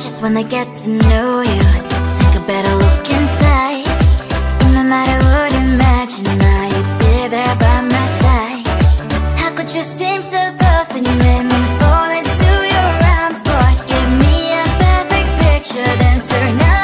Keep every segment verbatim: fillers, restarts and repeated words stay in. eyes just wanna get to know you. Take a better look inside. And no matter what, imagine now you'd be there by my side. How could you seem so buff when you made me fall into your arms, boy? Give me a perfect picture, then turn out.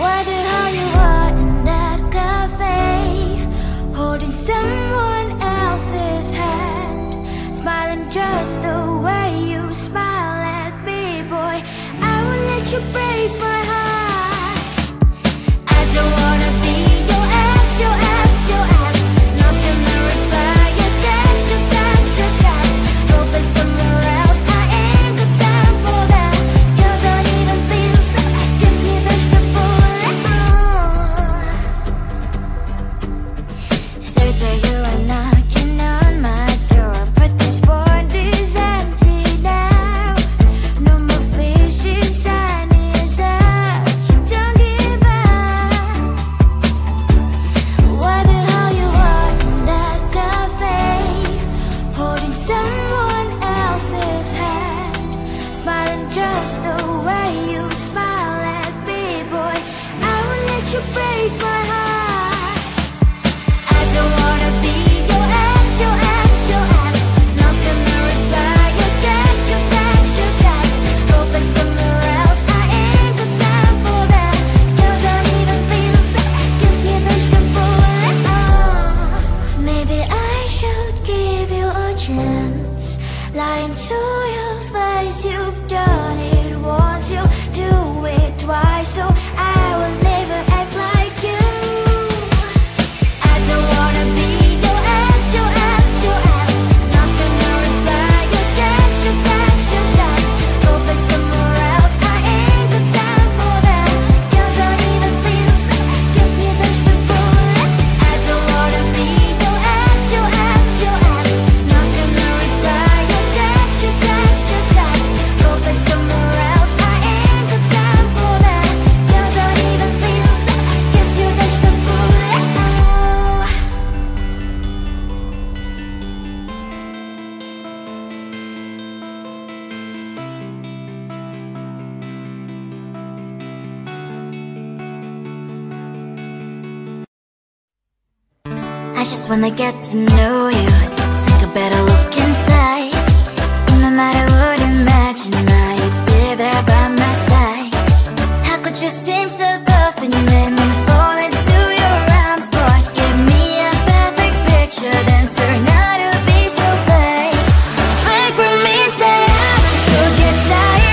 Why did all you were in that cafe I just wanna get to know you, take a better look inside. And no matter what, imagine I'd be there by my side. How could you seem so buff and you made me fall into your arms, boy? Give me a perfect picture, then turn out to be so fake. Fake for me, say I'm sure get tired.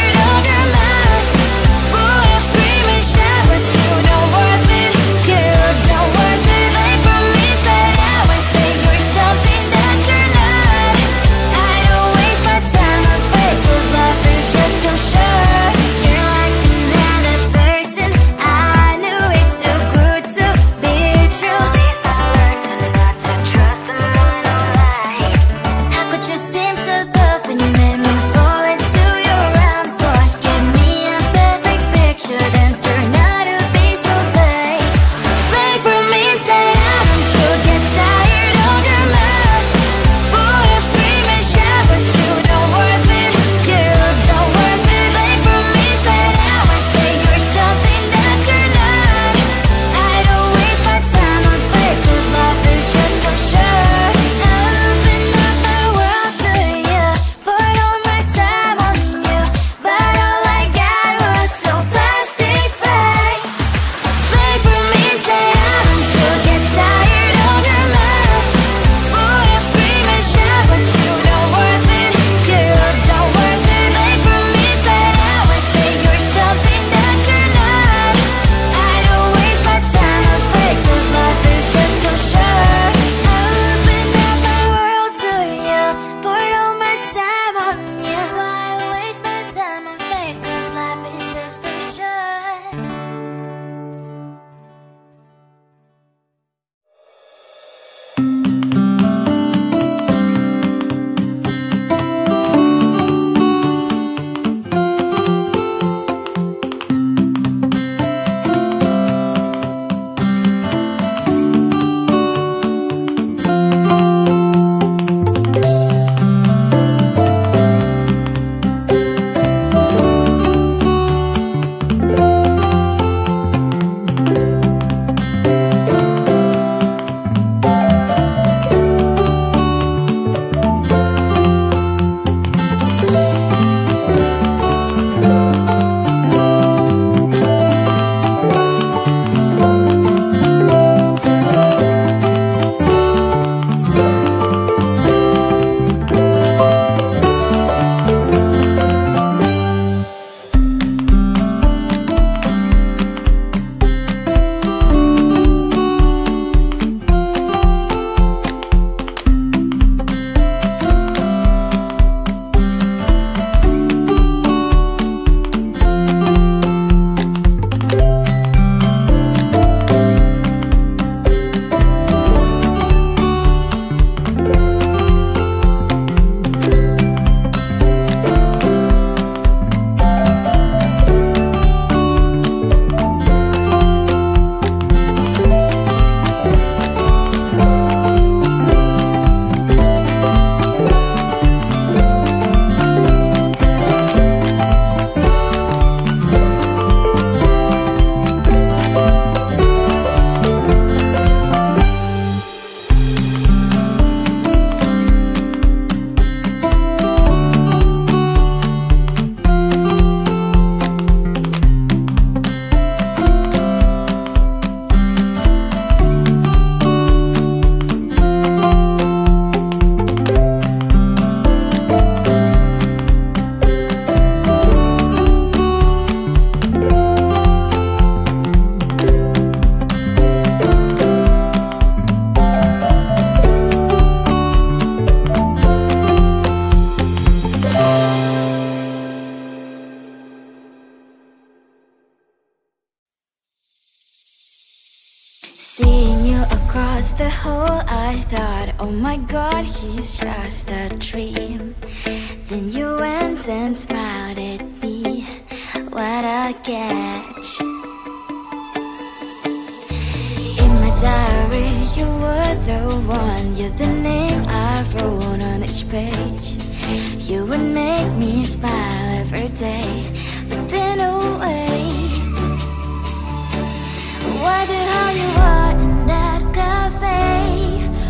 Wondered how you were in that cafe.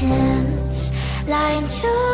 chance lying to